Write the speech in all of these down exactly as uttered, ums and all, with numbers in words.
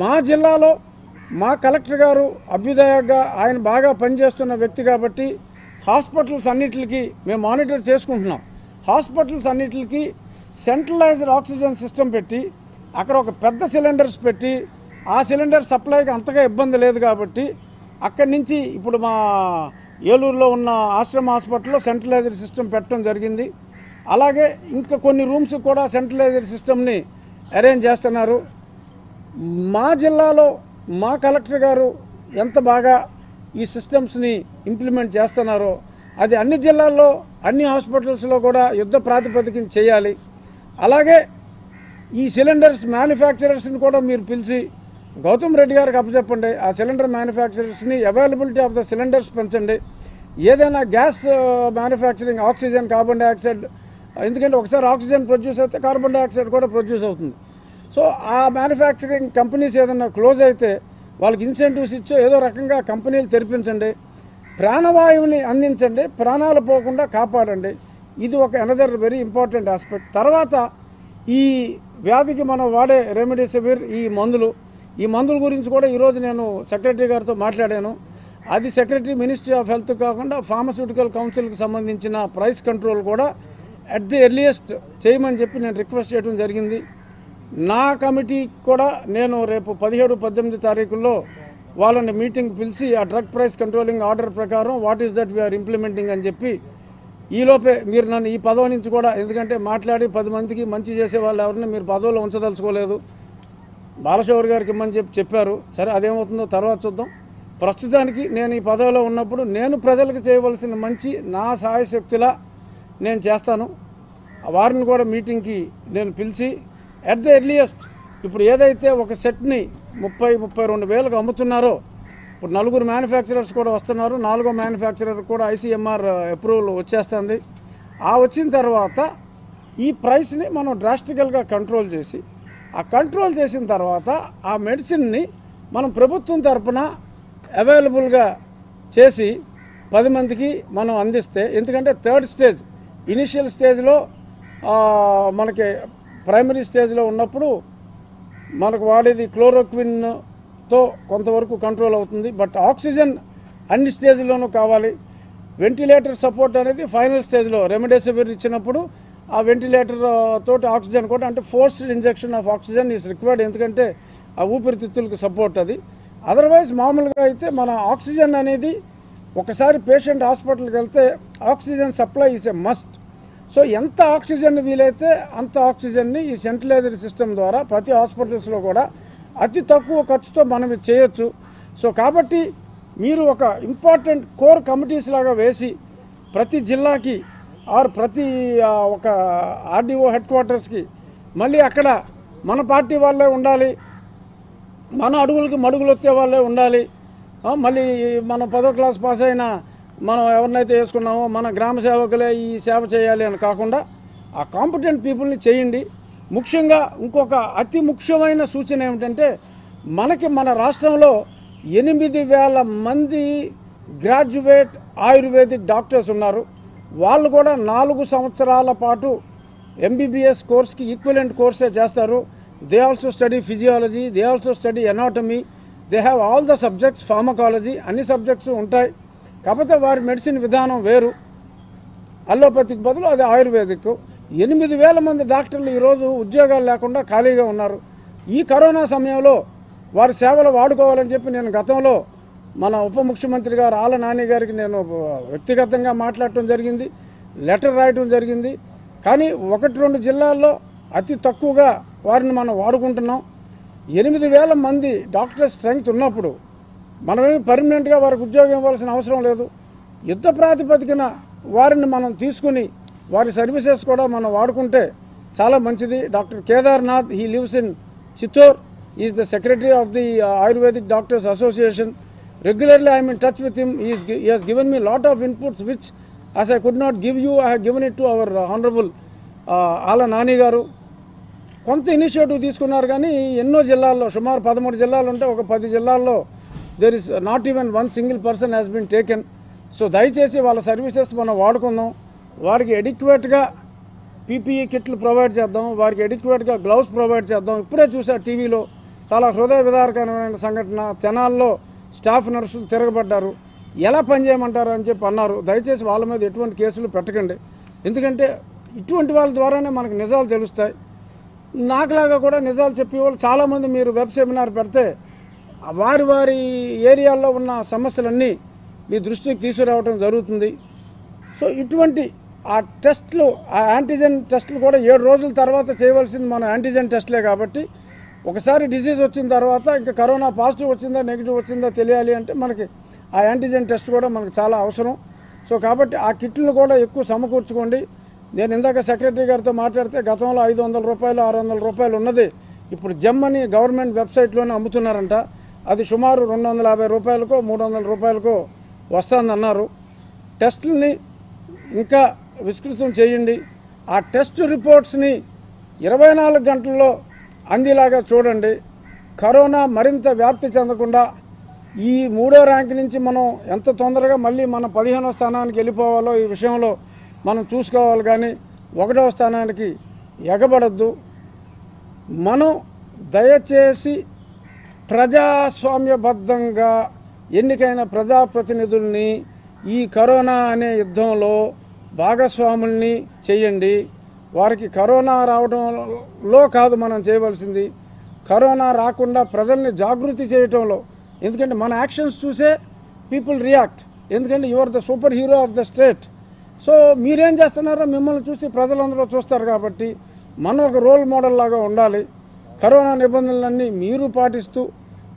మా జిల్లాలో మా కలెక్టర్ గారు అభ్యుదయగా ఆయన బాగా పనిచేస్తున్న వ్యక్తి కాబట్టి హాస్పిటల్స్ అన్నిటికీ మేము మానిటర్ చేసుకుంటున్నాం. హాస్పిటల్స్ అన్నిటికీ సెంట్రలైజ్డ్ ఆక్సిజన్ సిస్టమ్ పెట్టి అక్కడ ఒక పెద్ద సిలిండర్స్ పెట్టి ఆ సిలిండర్ సప్లైకి అంతగా ఇబ్బంది లేదు కాబట్టి అక్కడి నుంచి ఇప్పుడు మా ఏలూరులో ఉన్న ఆశ్రమ హాస్పిటల్లో సెంట్రలైజ్డ్ సిస్టమ్ పెట్టడం జరిగింది. అలాగే ఇంకా కొన్ని రూమ్స్ కూడా సెంట్రలైజ్డ్ సిస్టమ్ని అరేంజ్ చేస్తున్నారు. మా జిల్లాలో మా కలెక్టర్ గారు ఎంత బాగా ఈ సిస్టమ్స్ని ఇంప్లిమెంట్ చేస్తున్నారో అది అన్ని జిల్లాల్లో అన్ని హాస్పిటల్స్లో కూడా యుద్ధ ప్రాతిపదికన చేయాలి. అలాగే ఈ సిలిండర్స్ మ్యానుఫ్యాక్చరర్స్ని కూడా మీరు పిలిచి గౌతమ్ రెడ్డి గారికి అప్పచెప్పండి. ఆ సిలిండర్ మ్యానుఫ్యాక్చరర్స్ని అవైలబిలిటీ ఆఫ్ ద సిలిండర్స్ పెంచండి. ఏదైనా gas manufacturing oxygen carbon dioxide, ఎందుకంటే ఒకసారి ఆక్సిజన్ ప్రొడ్యూస్ అయితే కార్బన్ డైఆక్సైడ్ కూడా ప్రొడ్యూస్ అవుతుంది. సో ఆ మ్యానుఫ్యాక్చరింగ్ కంపెనీస్ ఏదన్నా క్లోజ్ అయితే వాళ్ళకి ఇన్సెంటివ్స్ ఇచ్చో ఏదో రకంగా కంపెనీలు తెరిపించండి. ప్రాణవాయువుని అందించండి, ప్రాణాలు పోకుండా కాపాడండి. ఇది ఒక అనదర్ వెరీ ఇంపార్టెంట్ ఆస్పెక్ట్. తర్వాత ఈ వ్యాధికి మనం వాడే రెమిడెసివిర్ ఈ మందులు, ఈ మందుల గురించి కూడా ఈరోజు నేను సెక్రటరీ గారితో మాట్లాడాను. అది సెక్రటరీ మినిస్ట్రీ ఆఫ్ హెల్త్ కాకుండా ఫార్మస్యూటికల్ కౌన్సిల్కి సంబంధించిన ప్రైస్ కంట్రోల్ కూడా అట్ ది ఎర్లియస్ట్ చేయమని చెప్పి నేను రిక్వెస్ట్ చేయడం జరిగింది. నా కమిటీ కూడా నేను రేపు పదిహేడు పద్దెనిమిది తారీఖుల్లో వాళ్ళని మీటింగ్ పిలిచి ఆ డ్రగ్ ప్రైస్ కంట్రోలింగ్ ఆర్డర్ ప్రకారం what is that we are implementing అని చెప్పి ఈలోపే మీరు నన్ను ఈ పదవి నుంచి కూడా, ఎందుకంటే మాట్లాడి పది మందికి మంచి చేసే వాళ్ళు ఎవరిని మీరు పదవిలో ఉంచదలుచుకోలేదు. బాలశౌర్ గారికి ఇమ్మని చెప్పి చెప్పారు. సరే అదేమవుతుందో తర్వాత చూద్దాం. ప్రస్తుతానికి నేను ఈ పదవిలో ఉన్నప్పుడు నేను ప్రజలకు చేయవలసిన మంచి నా సాయశక్తిలా నేను చేస్తాను. వారిని కూడా మీటింగ్కి నేను పిలిచి అట్ ది ఎర్లియస్ట్ ఇప్పుడు ఏదైతే ఒక సెట్ని ముప్పై ముప్పై రెండు వేలకు అమ్ముతున్నారో, ఇప్పుడు నలుగురు మ్యానుఫ్యాక్చరర్స్ కూడా వస్తున్నారు, నాలుగో మ్యానుఫ్యాక్చరర్ కూడా ఐసీఎంఆర్ అప్రూవల్ వచ్చేస్తుంది. ఆ వచ్చిన తర్వాత ఈ ప్రైస్ని మనం డ్రాస్టికల్గా కంట్రోల్ చేసి ఆ కంట్రోల్ చేసిన తర్వాత ఆ మెడిసిన్ని మనం ప్రభుత్వం తరఫున అవైలబుల్గా చేసి పది మందికి మనం అందిస్తే, ఎందుకంటే థర్డ్ స్టేజ్ ఇనిషియల్ స్టేజ్లో మనకి ప్రైమరీ స్టేజ్లో ఉన్నప్పుడు మనకు వాడేది క్లోరోక్విన్తో కొంతవరకు కంట్రోల్ అవుతుంది. బట్ ఆక్సిజన్ అన్ని స్టేజ్లోనూ కావాలి. వెంటిలేటర్ సపోర్ట్ అనేది ఫైనల్ స్టేజ్లో రెమిడెసివిర్ ఇచ్చినప్పుడు ఆ వెంటిలేటర్ తోటి ఆక్సిజన్ కూడా, అంటే forced injection of oxygen is required, ఎందుకంటే ఆ ఊపిరితిత్తులకు సపోర్ట్ అది. అదర్వైజ్ మామూలుగా అయితే మన ఆక్సిజన్ అనేది ఒకసారి పేషెంట్ హాస్పిటల్కి వెళ్తే oxygen supply is a must. So ఎంత ఆక్సిజన్ వీలైతే అంత ఆక్సిజన్ని ఈ సెంట్రలైజ్డ్ సిస్టమ్ ద్వారా ప్రతి హాస్పిటల్స్లో కూడా అతి తక్కువ ఖర్చుతో మనం చేయొచ్చు. సో కాబట్టి మీరు ఒక ఇంపార్టెంట్ కోర్ కమిటీస్ లాగా వేసి ప్రతి జిల్లాకి ఆర్ ప్రతి ఒక ఆర్డీఓ హెడ్ క్వార్టర్స్కి, మళ్ళీ అక్కడ మన పార్టీ వాళ్ళే ఉండాలి, మన అడుగులకి మడుగులు వచ్చే వాళ్ళే ఉండాలి. మళ్ళీ మనం పదో క్లాస్ పాస్ అయినా మనం ఎవరినైతే వేసుకున్నామో మన గ్రామ సేవకులే ఈ సేవ చేయాలి అని కాకుండా ఆ కాంపిటెంట్ పీపుల్ని చేయండి. ముఖ్యంగా ఇంకొక అతి ముఖ్యమైన సూచన ఏమిటంటే, మనకి మన రాష్ట్రంలో ఎనిమిది వేల మంది గ్రాడ్యుయేట్ ఆయుర్వేదిక్ డాక్టర్స్ ఉన్నారు. వాళ్ళు కూడా నాలుగు సంవత్సరాల పాటు ఎంబీబీఎస్ కోర్స్కి ఈక్వలెంట్ కోర్సే చేస్తారు. They also study physiology, they also study anatomy, they have all the subjects, pharmacology అన్ని సబ్జెక్ట్స్ ఉంటాయి. కాకపోతే వారి మెడిసిన్ విధానం వేరు, అలోపతికి బదులు అది ఆయుర్వేదిక్. ఎనిమిది వేల మంది డాక్టర్లు ఈరోజు ఉద్యోగాలు లేకుండా ఖాళీగా ఉన్నారు. ఈ కరోనా సమయంలో వారి సేవలు వాడుకోవాలని చెప్పి నేను గతంలో మన ఉప ముఖ్యమంత్రి గారు ఆళ్ళ నాని గారికి నేను వ్యక్తిగతంగా మాట్లాడటం జరిగింది, లెటర్ రాయటం జరిగింది. కానీ ఒకటి రెండు జిల్లాల్లో అతి తక్కువగా వారిని మనం వాడుకుంటున్నాం. ఎనిమిది వేల మంది డాక్టర్ స్ట్రెంగ్త్ ఉన్నప్పుడు మనమేమి పర్మనెంట్గా వారికి ఉద్యోగం ఇవ్వాల్సిన అవసరం లేదు. యుద్ధ ప్రాతిపదికన వారిని మనం తీసుకుని వారి సర్వీసెస్ కూడా మనం వాడుకుంటే చాలా మంచిది. Doctor Kedarnath, he lives in Chittoor, is the secretary of the ayurvedic doctors association. Regularly I'm in touch with him. Is he has given me lot of inputs which as I could not give you, I have given it to our honourable Alla Nani గారు. కొంత initiative తీసుకున్నారు కానీ ఎన్నో జిల్లాల్లో, సుమారు పదమూడు జిల్లాలు ఉంటే ఒక పది జిల్లాల్లో there is not even one single person has been taken. So దయచేసి వాళ్ళ సర్వీసెస్ మనం వాడుకుందాం. వారికి ఎడిక్యువేట్గా పీపీఈ కిట్లు ప్రొవైడ్ చేద్దాం, వారికి ఎడిక్యువేట్గా గ్లౌస్ ప్రొవైడ్ చేద్దాం. ఇప్పుడే చూసా టీవీలో చాలా హృదయ విదారకమైన సంఘటన. తెనాల్లో స్టాఫ్ నర్సులు తిరగబడ్డారు. ఎలా పనిచేయమంటారు అని చెప్పి అన్నారు. దయచేసి వాళ్ళ మీద ఎటువంటి కేసులు పెట్టకండి, ఎందుకంటే ఇటువంటి వాళ్ళ ద్వారానే మనకు నిజాలు తెలుస్తాయి. నాకులాగా కూడా నిజాలు చెప్పే వాళ్ళు చాలామంది మీరు వెబ్ సెమినార్ పెడితే వారి వారి ఏరియాల్లో ఉన్న సమస్యలన్నీ మీ దృష్టికి తీసుకురావడం జరుగుతుంది. సో ఇటువంటి ఆ టెస్ట్లు, ఆ యాంటీజెన్ టెస్టులు కూడా ఏడు రోజుల తర్వాత చేయవలసింది మన యాంటీజెన్ టెస్ట్లే కాబట్టి, ఒకసారి డిసీజ్ వచ్చిన తర్వాత ఇంకా కరోనా పాజిటివ్ వచ్చిందా నెగిటివ్ వచ్చిందా తెలియాలి అంటే మనకి ఆ యాంటీజెన్ టెస్ట్ కూడా మనకు చాలా అవసరం. సో కాబట్టి ఆ కిట్లను కూడా ఎక్కువ సమకూర్చుకోండి. నేను ఇందాక సెక్రటరీ గారితో మాట్లాడితే గతంలో ఐదు వందల రూపాయలు ఆరు వందల రూపాయలు ఉన్నది ఇప్పుడు జమ్మని గవర్నమెంట్ వెబ్సైట్లోనే అమ్ముతున్నారంట. అది సుమారు రెండు వందల యాభై రూపాయలకో మూడు వందల రూపాయలకో వస్తుందన్నారు. టెస్టుల్ని ఇంకా విస్తృతం చేయండి. ఆ టెస్ట్ రిపోర్ట్స్ని ఇరవై నాలుగు గంటల్లో అందేలాగా చూడండి. కరోనా మరింత వ్యాప్తి చెందకుండా ఈ మూడో ర్యాంక్ నుంచి మనం ఎంత తొందరగా మళ్ళీ మన పదిహేనో స్థానానికి వెళ్ళిపోవాలో ఈ విషయంలో మనం చూసుకోవాలి, కానీ ఒకటవ స్థానానికి ఎగబడద్దు. మనం దయచేసి ప్రజాస్వామ్యబద్ధంగా ఎన్నికైన ప్రజాప్రతినిధుల్ని ఈ కరోనా అనే యుద్ధంలో భాగస్వాముల్ని చేయండి. వారికి కరోనా రావడంలో కాదు మనం చేయవలసింది, కరోనా రాకుండా ప్రజల్ని జాగృతి చేయటంలో. ఎందుకంటే మన యాక్షన్స్ చూసే పీపుల్ రియాక్ట్, ఎందుకంటే your the super hero of the state. So మీరేం చేస్తున్నారో మిమ్మల్ని చూసి ప్రజలందరూ చూస్తారు కాబట్టి మనం ఒక రోల్ మోడల్ లాగా ఉండాలి. కరోనా నిబంధనలన్నీ మీరు పాటిస్తూ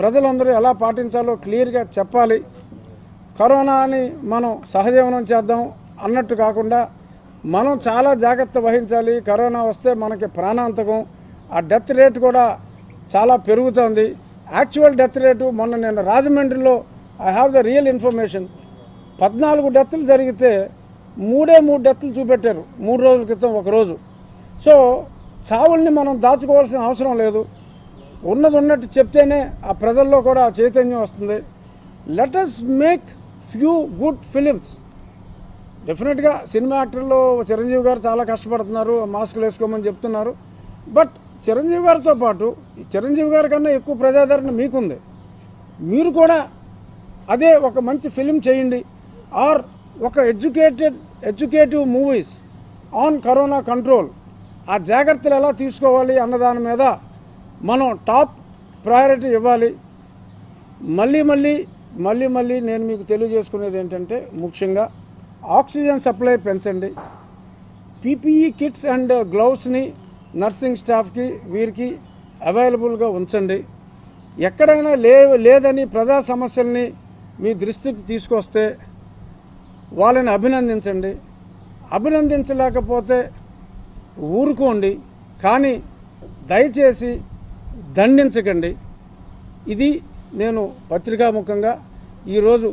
ప్రజలందరూ ఎలా పాటించాలో క్లియర్గా చెప్పాలి. కరోనాని మనం సహజీవనం చేద్దాం అన్నట్టు కాకుండా మనం చాలా జాగ్రత్త వహించాలి. కరోనా వస్తే మనకి ప్రాణాంతకం, ఆ డెత్ రేట్ కూడా చాలా పెరుగుతుంది. యాక్చువల్ డెత్ రేటు మొన్న నేను రాజమండ్రిలో I have the real information పద్నాలుగు డెత్లు జరిగితే మూడే మూడు డెత్లు చూపెట్టారు మూడు రోజుల క్రితం ఒకరోజు. సో చావుల్ని మనం దాచుకోవాల్సిన అవసరం లేదు. ఉన్నది ఉన్నట్టు చెప్తేనే ఆ ప్రజల్లో కూడా చైతన్యం వస్తుంది. Let us make few good films. డెఫినెట్గా సినిమా యాక్టర్లో చిరంజీవి గారు చాలా కష్టపడుతున్నారు, మాస్కులు వేసుకోమని చెప్తున్నారు. బట్ చిరంజీవి గారితో పాటు చిరంజీవి గారి కన్నా ఎక్కువ ప్రజాదరణ మీకుంది. మీరు కూడా అదే ఒక మంచి ఫిలిం చేయండి, ఆర్ ఒక educated educative movies on corona control. ఆ జాగ్రత్తలు ఎలా తీసుకోవాలి అన్నదాని మీద మనం టాప్ ప్రయారిటీ ఇవ్వాలి. మళ్ళీ మళ్ళీ మళ్ళీ మళ్ళీ నేను మీకు తెలియజేసుకునేది ఏంటంటే, ముఖ్యంగా ఆక్సిజన్ సప్లై పెంచండి. పీపీఈ కిట్స్ అండ్ గ్లౌస్ని నర్సింగ్ స్టాఫ్కి వీరికి అవైలబుల్గా ఉంచండి. ఎక్కడైనా లే లేదని ప్రజా సమస్యల్ని మీ దృష్టికి తీసుకొస్తే వాళ్ళని అభినందించండి. అభినందించలేకపోతే ఊరుకోండి, కానీ దయచేసి దండించకండి. ఇది నేను పత్రికాముఖంగా ఈరోజు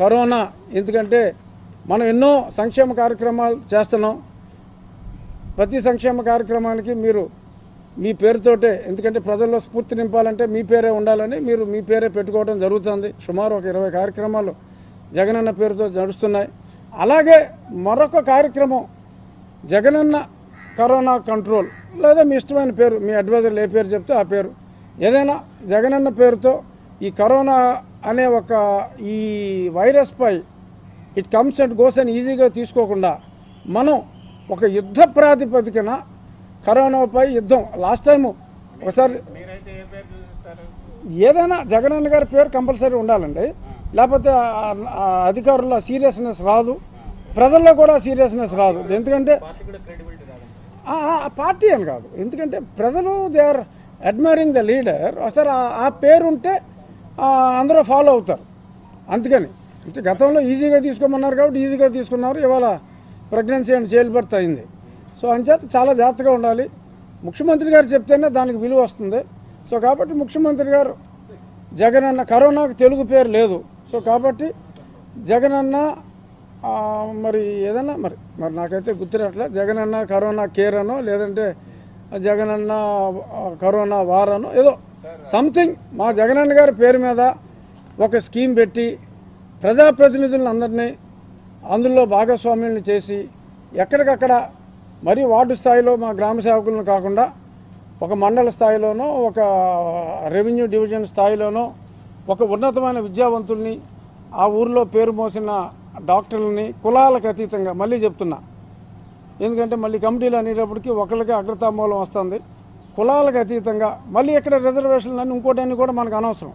కరోనా, ఎందుకంటే మనం ఎన్నో సంక్షేమ కార్యక్రమాలు చేస్తున్నాం. ప్రతి సంక్షేమ కార్యక్రమానికి మీరు మీ పేరుతోటే, ఎందుకంటే ప్రజల్లో స్ఫూర్తి నింపాలంటే మీ పేరే ఉండాలని మీరు మీ పేరే పెట్టుకోవడం జరుగుతుంది. సుమారు ఒక ఇరవై కార్యక్రమాలు జగనన్న పేరుతో నడుస్తున్నాయి. అలాగే మరొక కార్యక్రమం జగనన్న కరోనా కంట్రోల్, లేదా మీ ఇష్టమైన పేరు, మీ అడ్వైజర్లు ఏ పేరు చెప్తే ఆ పేరు, ఏదైనా జగనన్న పేరుతో ఈ కరోనా అనే ఒక ఈ వైరస్ పై ఇట్ కమ్స్ అండ్ గోస్ అని ఈజీగా తీసుకోకుండా మనం ఒక యుద్ధ ప్రాతిపదికన కరోనాపై యుద్ధం. లాస్ట్ టైము ఒకసారి ఏదైనా జగనన్న గారి పేరు కంపల్సరీ ఉండాలండి, లేకపోతే అధికారుల సీరియస్నెస్ రాదు, ప్రజల్లో కూడా సీరియస్నెస్ రాదు. ఎందుకంటే పార్టీ అని కాదు, ఎందుకంటే ప్రజలు they are admiring the leader. ఒకసారి ఆ పేరు ఉంటే అందరూ ఫాలో అవుతారు. అందుకని అంటే గతంలో ఈజీగా తీసుకోమన్నారు కాబట్టి ఈజీగా తీసుకున్నారు, ఇవాళ ప్రెగ్నెన్సీ అండ్ చైల్డ్ బర్త్ అయింది. సో అంచేత చాలా జాగ్రత్తగా ఉండాలి. ముఖ్యమంత్రి గారు చెప్తేనే దానికి విలువ వస్తుంది. సో కాబట్టి ముఖ్యమంత్రి గారు జగనన్న, కరోనాకు తెలుగు పేరు లేదు, సో కాబట్టి జగనన్న మరి ఏదన్నా మరి మరి నాకైతే గుర్తురాట్లా, జగనన్న కరోనా కేర్ అనో లేదంటే జగనన్న కరోనా వార్ అనో ఏదో సంథింగ్ మా జగనన్న గారి పేరు మీద ఒక స్కీమ్ పెట్టి ప్రజాప్రతినిధులను అందరినీ అందులో భాగస్వామ్యులను చేసి ఎక్కడికక్కడ, మరీ వార్డు స్థాయిలో మా గ్రామ సేవకులను కాకుండా ఒక మండల స్థాయిలోనో ఒక రెవెన్యూ డివిజన్ స్థాయిలోనో ఒక ఉన్నతమైన విద్యావంతుల్ని ఆ ఊర్లో పేరు మోసిన డాక్టర్లని కులాలకు అతీతంగా మళ్ళీ చెప్తున్నా ఎందుకంటే మళ్ళీ కమిటీలు అనేటప్పటికి ఒకళ్ళకి అగ్రతామూలం వస్తుంది కులాలకు అతీతంగా మళ్ళీ ఎక్కడ రిజర్వేషన్లు అని ఇంకోటన్నీ కూడా మనకు అనవసరం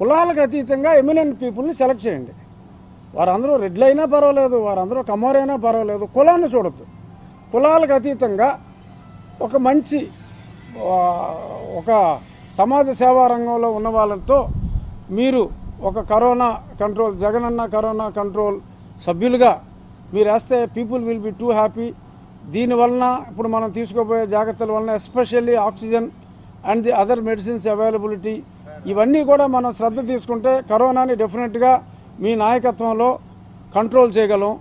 కులాలకు అతీతంగా ఎమినెంట్ పీపుల్ని సెలెక్ట్ చేయండి వారందరూ రెడ్లు అయినా పర్వాలేదు వారందరూ కమ్మరైనా పర్వాలేదు కులాన్ని చూడొద్దు కులాలకు అతీతంగా ఒక మంచి ఒక సమాజ సేవా రంగంలో ఉన్న వాళ్ళతో మీరు ఒక corona control Jagananna corona control సభ్యులుగా మీరు వేస్తే people will be too happy దీనివలన ఇప్పుడు మనం తీసుకోబోయే జాగ్రత్తల వలన especially oxygen and the other medicines availability ఇవన్నీ కూడా మనం శ్రద్ధ తీసుకుంటే కరోనాని డెఫినెట్గా మీ నాయకత్వంలో కంట్రోల్ చేయగలం.